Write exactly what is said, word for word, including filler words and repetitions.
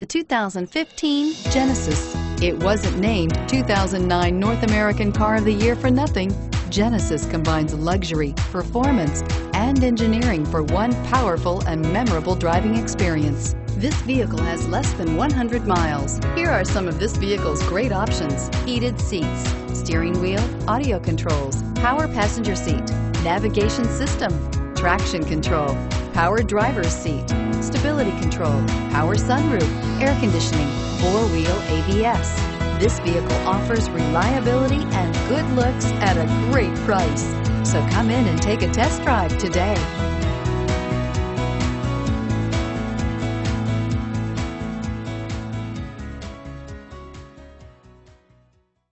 The two thousand fifteen Genesis. It wasn't named two thousand nine North American Car of the Year for nothing. Genesis combines luxury, performance, and engineering for one powerful and memorable driving experience. This vehicle has less than one hundred miles. Here are some of this vehicle's great options: heated seats, steering wheel audio controls, power passenger seat, navigation system, traction control, power driver's seat, stability control, power sunroof, air conditioning, four-wheel A B S. This vehicle offers reliability and good looks at a great price. So come in and take a test drive today.